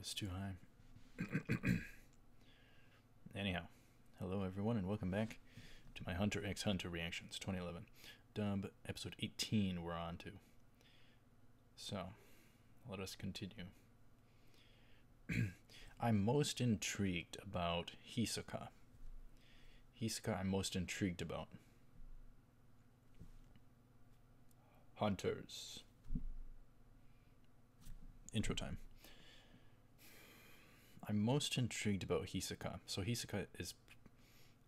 was too high. Anyhow, hello everyone and welcome back to my Hunter x Hunter reactions, 2011. Dub, episode 18 we're on to. So, let us continue. I'm most intrigued about Hisoka. Hisoka I'm most intrigued about. Hunters. Intro time. I'm most intrigued about Hisoka. So Hisoka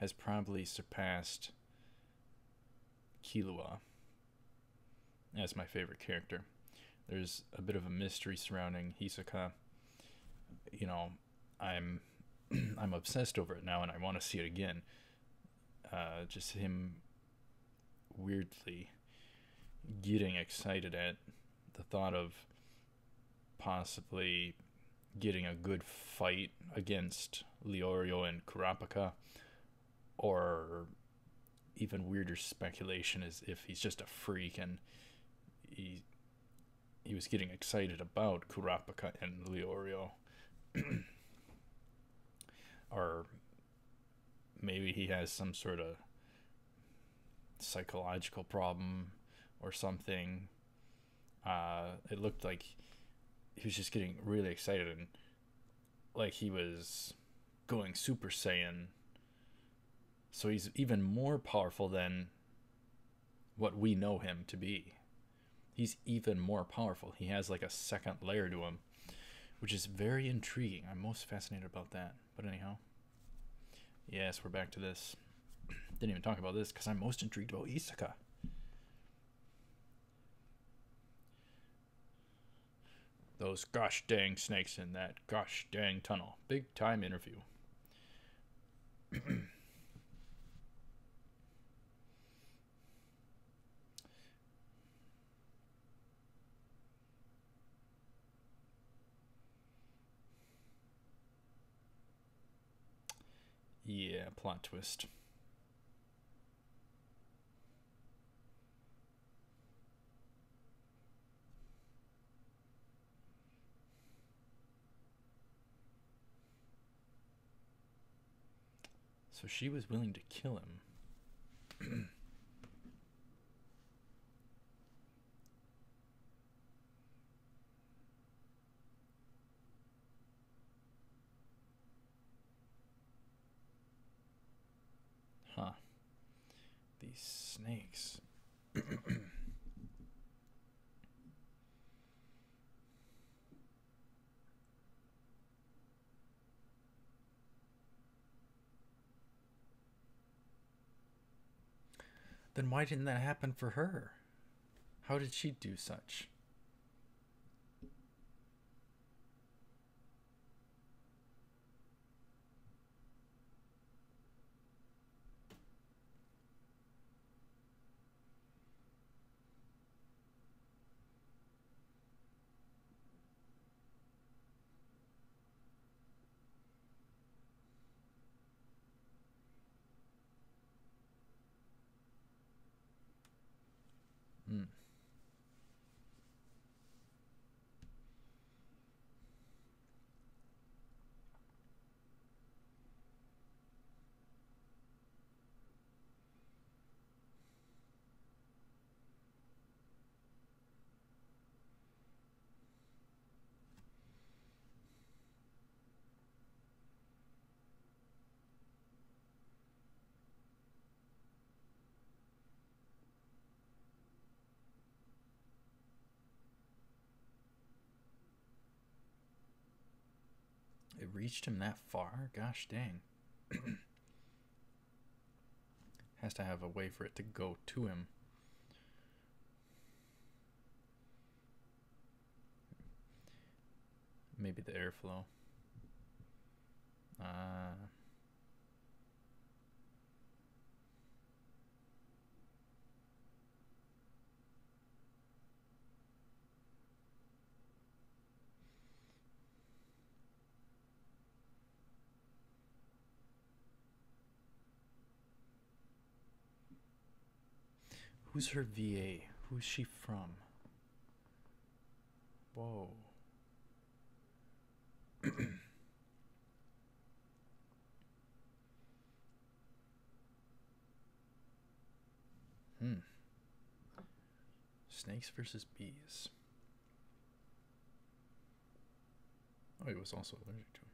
has probably surpassed Killua as my favorite character. There's a bit of a mystery surrounding Hisoka. You know, I'm obsessed over it now, and I want to see it again. Just him weirdly getting excited at the thought of possibly getting a good fight against Leorio and Kurapika, or even weirder speculation is if he's just a freak and he was getting excited about Kurapika and Leorio. Or maybe he has some sort of psychological problem or something. It looked like he was just getting really excited and like he was going Super Saiyan. So he's even more powerful than what we know him to be. He's even more powerful. He has like a second layer to him, which is very intriguing. I'm most fascinated about that. But anyhow, yes, we're back to this. Didn't even talk about this because I'm most intrigued about Hisoka. Those gosh dang snakes in that gosh dang tunnel. Big time interview. Yeah, plot twist. So she was willing to kill him. These snakes. Then why didn't that happen for her? How did she do such? It reached him that far? Gosh dang. Has to have a way for it to go to him. Maybe the airflow. Who's her VA? Who's she from? Whoa. Snakes versus bees. Oh, he was also allergic to him.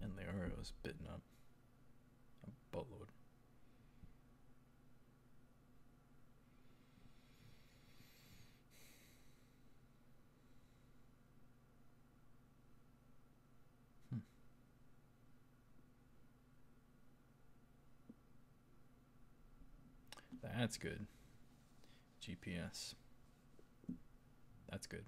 And Leorio was bitten up a boatload. That's good. GPS. That's good.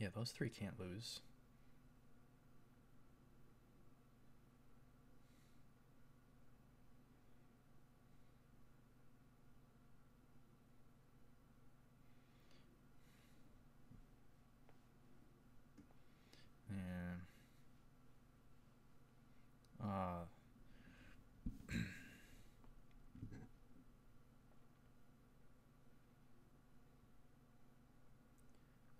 Yeah, those three can't lose. Yeah.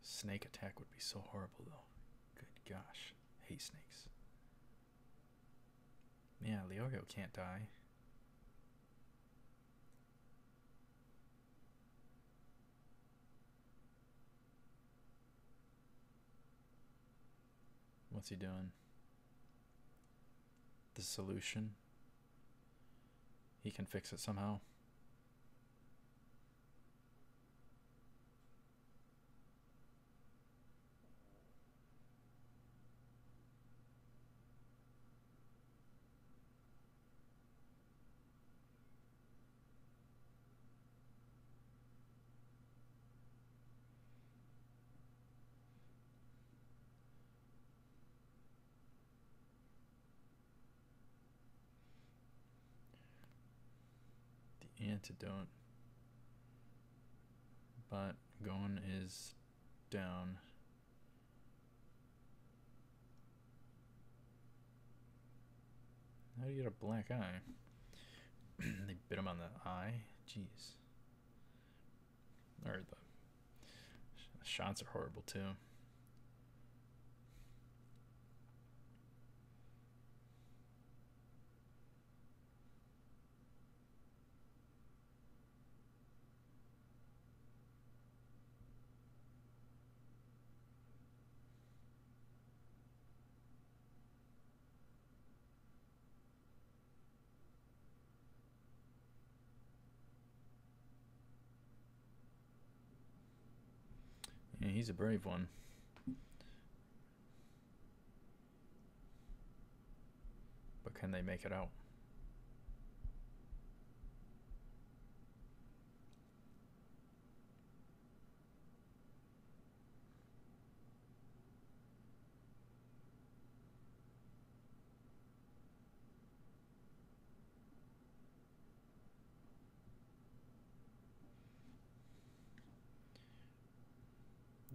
Snake attack would be so horrible, though. Good gosh. I hate snakes. Yeah, Leorio can't die. What's he doing? The solution? He can fix it somehow. Antidote, but Gon is down. How do you get a black eye? They bit him on the eye. Jeez. Or the shots are horrible too. Yeah, he's a brave one. But can they make it out?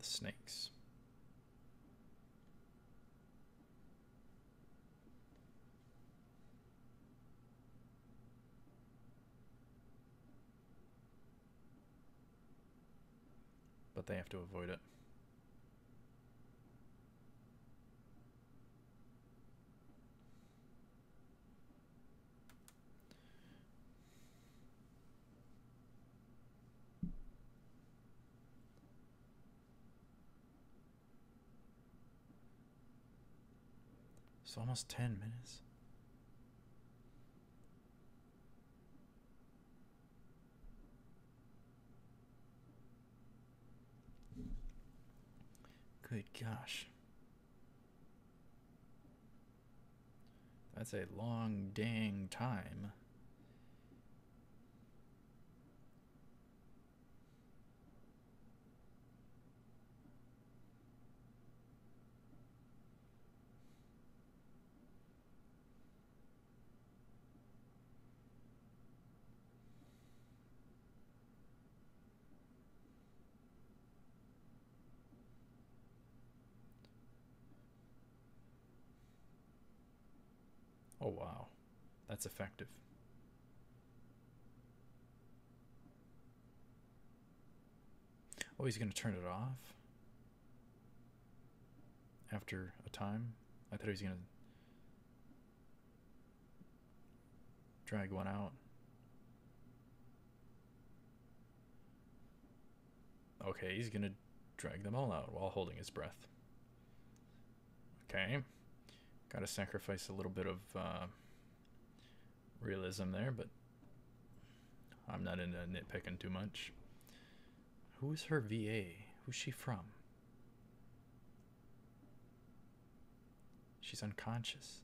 Snakes. But they have to avoid it. It's almost 10 minutes. Good gosh. That's a long dang time. Oh, wow. That's effective. Oh, he's going to turn it off after a time? I thought he was going to drag one out. Okay, he's going to drag them all out while holding his breath. Okay. Got to sacrifice a little bit of realism there, but I'm not into nitpicking too much. Who is her VA? Who's she from? She's unconscious.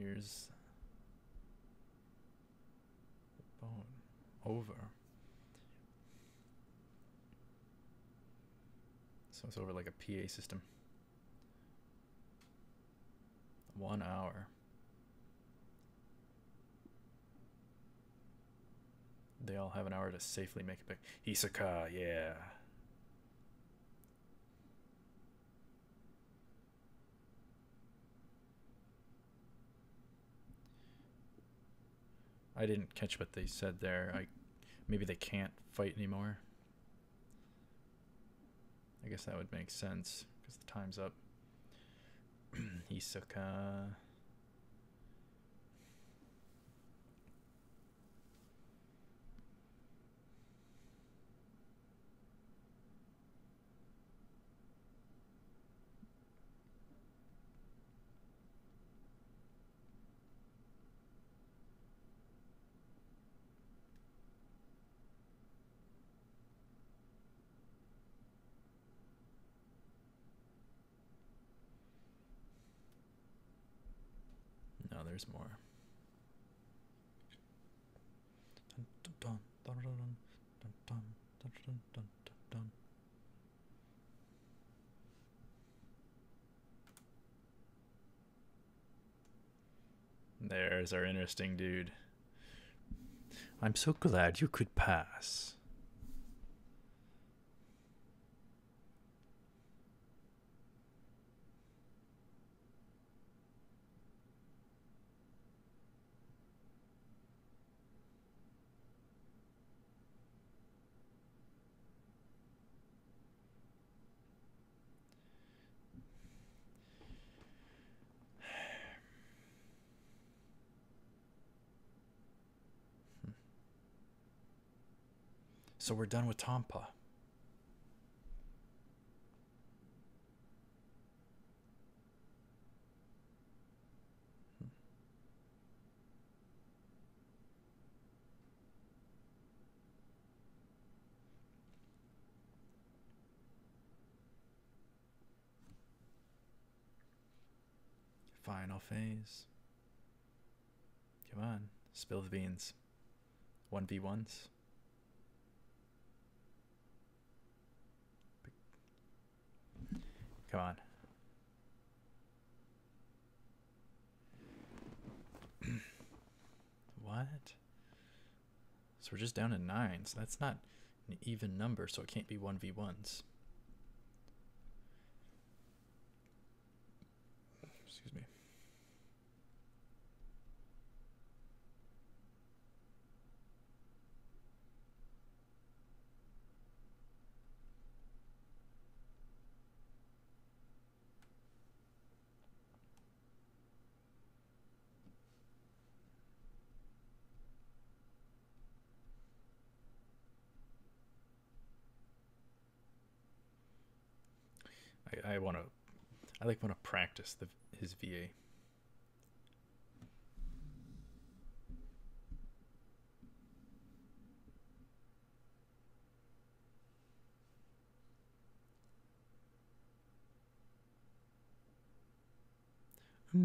Here's the bone over. So it's over like a PA system. 1 hour. They all have an hour to safely make it back. Hisoka, yeah. I didn't catch what they said there. Maybe they can't fight anymore. I guess that would make sense because the time's up. Hisoka. There's more. There's our interesting dude. I'm so glad you could pass. So we're done with Tompa. Final phase. Come on, spill the beans. 1v1s. Come on. What? So we're just down to 9, so that's not an even number, so it can't be 1v1s. Excuse me. I want to practice his VA. Oh,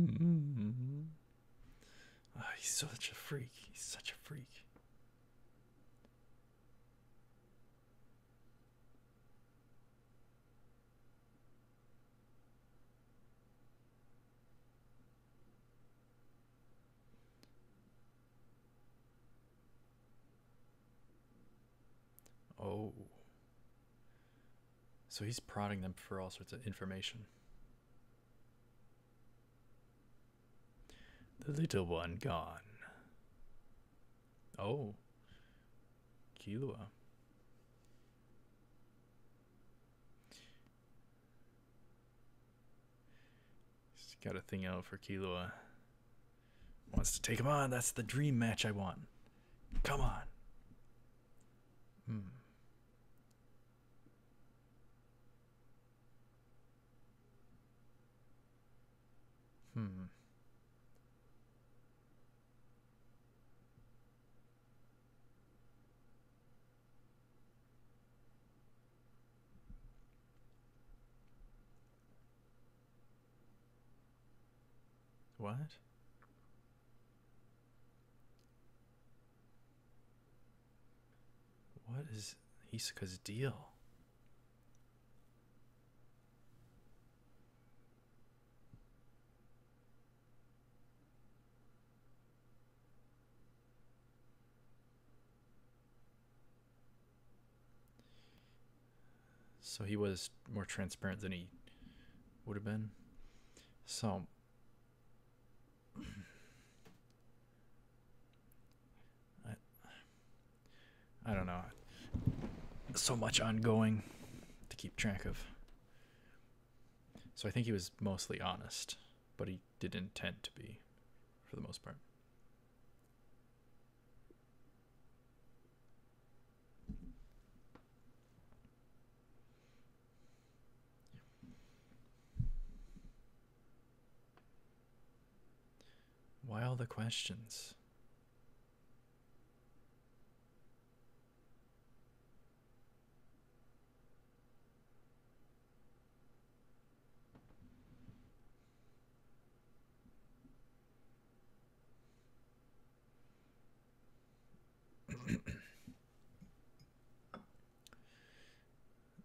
he's such a freak. He's such a freak. Oh. So he's prodding them for all sorts of information. The little one gone. Oh. Killua. He's got a thing out for Killua. Wants to take him on. That's the dream match I want. Come on. What? What is Hisoka's deal? So he was more transparent than he would have been. So I don't know. So much ongoing to keep track of. So I think he was mostly honest, but he did intend to be, for the most part. Why all the questions?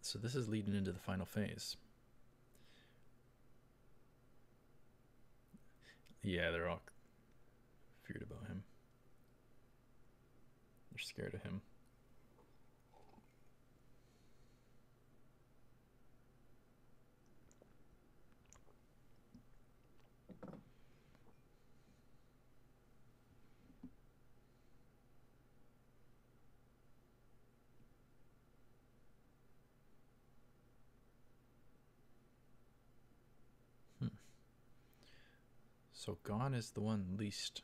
So this is leading into the final phase. Yeah, they're all feared about him. They're scared of him. So Gon is the one least,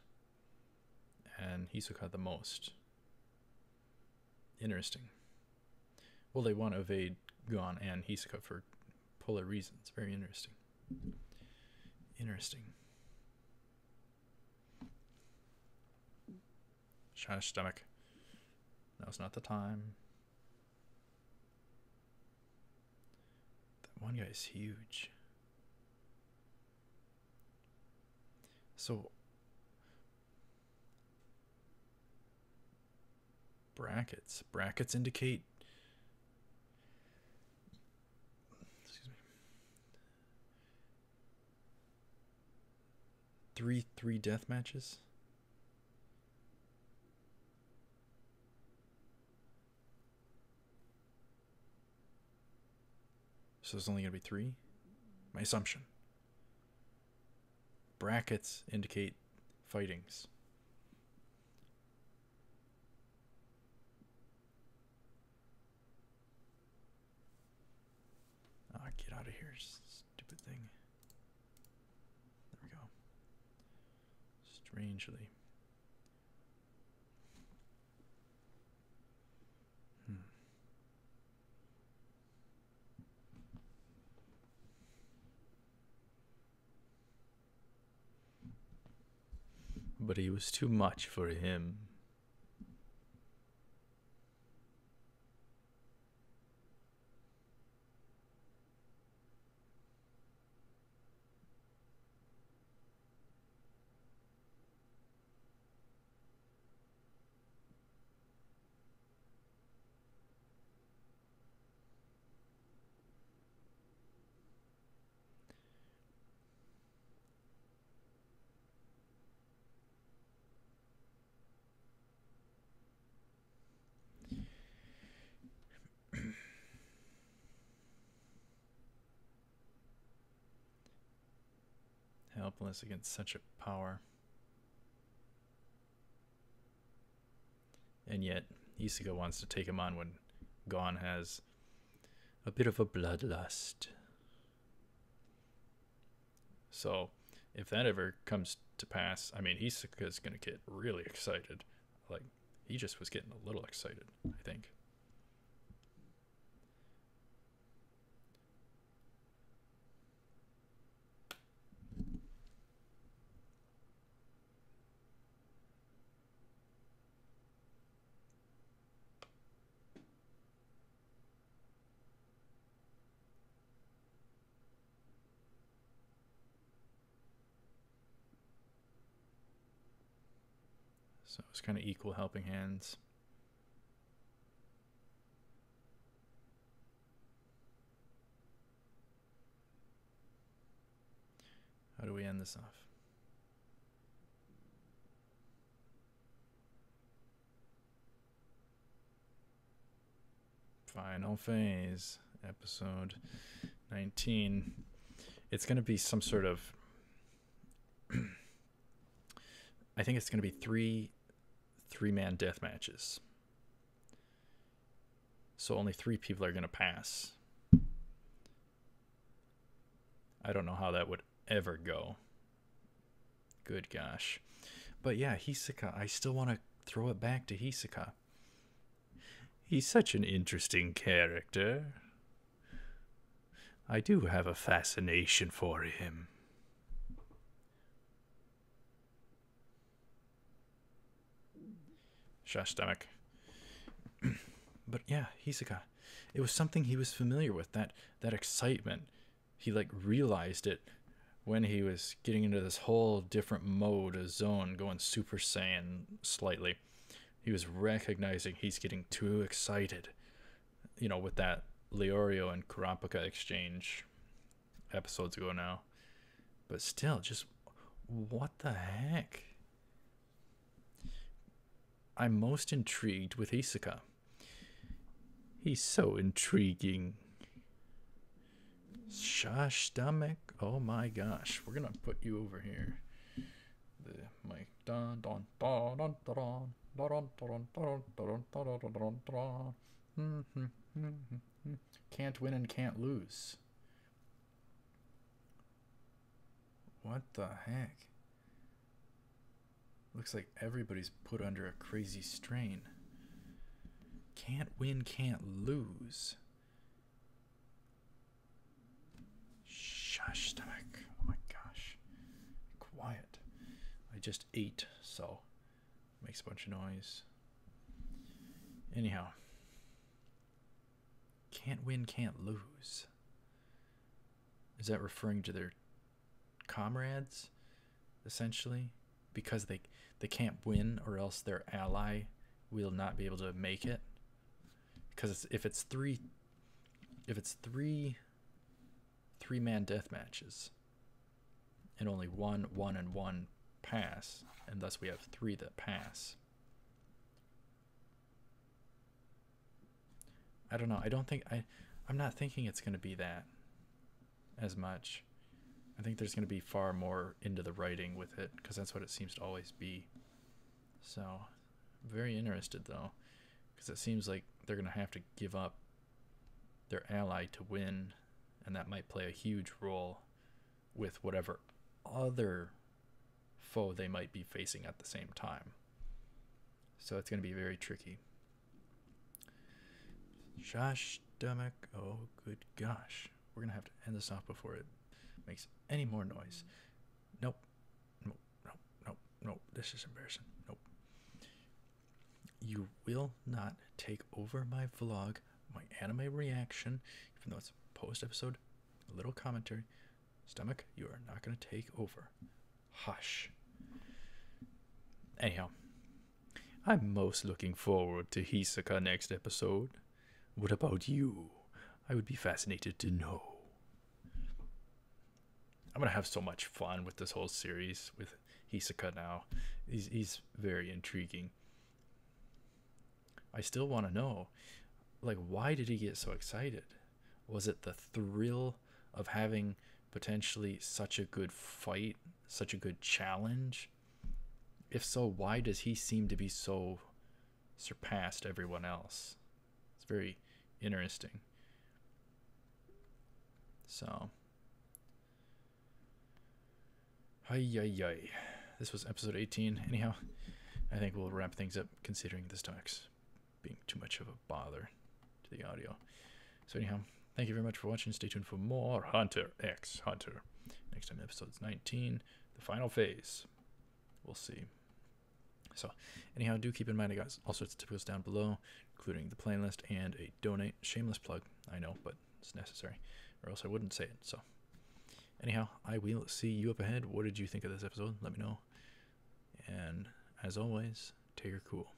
and Hisoka the most. Interesting. Well, they want to evade Gon and Hisoka for polar reasons. Very interesting. Interesting. Shot his stomach. Now's not the time. That one guy is huge. So, brackets. Brackets indicate, excuse me, 3-3 death matches. So there's only going to be 3? My assumption. Brackets indicate fightings. Ah, oh, get out of here, stupid thing. There we go. Strangely. But he was too much for him. helpless against such a power. And yet, Hisoka wants to take him on when Gon has a bit of a bloodlust. So, if that ever comes to pass, I mean, Hisoka's going to get really excited. Like, he just was getting a little excited, I think. So it's kind of equal helping hands. How do we end this off? Final phase, episode 19. It's going to be some sort of... I think it's going to be three-man death matches. So only 3 people are going to pass. I don't know how that would ever go. Good gosh. But yeah, Hisoka. I still want to throw it back to Hisoka. He's such an interesting character. I do have a fascination for him. Stomach. But yeah, Hisoka, it was something he was familiar with, that excitement. He like realized it when he was getting into this whole different mode, a zone, going Super Saiyan slightly. He was recognizing he's getting too excited, you know, with that Leorio and Kurapika exchange episodes ago now. But still, just what the heck. I'm most intrigued with Hisoka. He's so intriguing. Shush, stomach. Oh my gosh. We're going to put you over here. The mic. Dun, dun, dun, dun, dun, dun, dun, dun, dun, dun, dun, dun. Can't win and can't lose. What the heck? Looks like everybody's put under a crazy strain. Can't win, can't lose. Shush, stomach. Oh my gosh. Quiet. I just ate, so it makes a bunch of noise. Anyhow. Can't win, can't lose. Is that referring to their comrades, essentially? Because they can't win, or else their ally will not be able to make it. Because if it's three-man death matches, and only one, and one pass, and thus we have 3 that pass. I don't know. I don't think I'm not thinking it's going to be that as much. I think there's going to be far more into the writing with it, because that's what it seems to always be. So, very interested, though, because it seems like they're going to have to give up their ally to win, and that might play a huge role with whatever other foe they might be facing at the same time. So it's going to be very tricky. Shush, stomach. Oh, good gosh. We're going to have to end this off before it makes any more noise. Nope. Nope. Nope. Nope. Nope. This is embarrassing. Nope. You will not take over my vlog, my anime reaction, even though it's post-episode, a little commentary. Stomach, you are not going to take over. Hush. Anyhow, I'm most looking forward to Hisoka next episode. What about you? I would be fascinated to know. I'm going to have so much fun with this whole series with Hisoka now. He's very intriguing. I still want to know, like, why did he get so excited? Was it the thrill of having potentially such a good fight, such a good challenge? If so, why does he seem to be so surpassed everyone else? It's very interesting. So, this was episode 18. Anyhow, I think we'll wrap things up, considering this talk's being too much of a bother to the audio. So anyhow, thank you very much for watching. Stay tuned for more Hunter x Hunter. Next time, episode's 19, the final phase. We'll see. So anyhow, do keep in mind, guys, all sorts of typicals down below, including the playlist and a donate. Shameless plug, I know, but it's necessary, or else I wouldn't say it. So anyhow, I will see you up ahead. What did you think of this episode? Let me know. And as always, take her cool.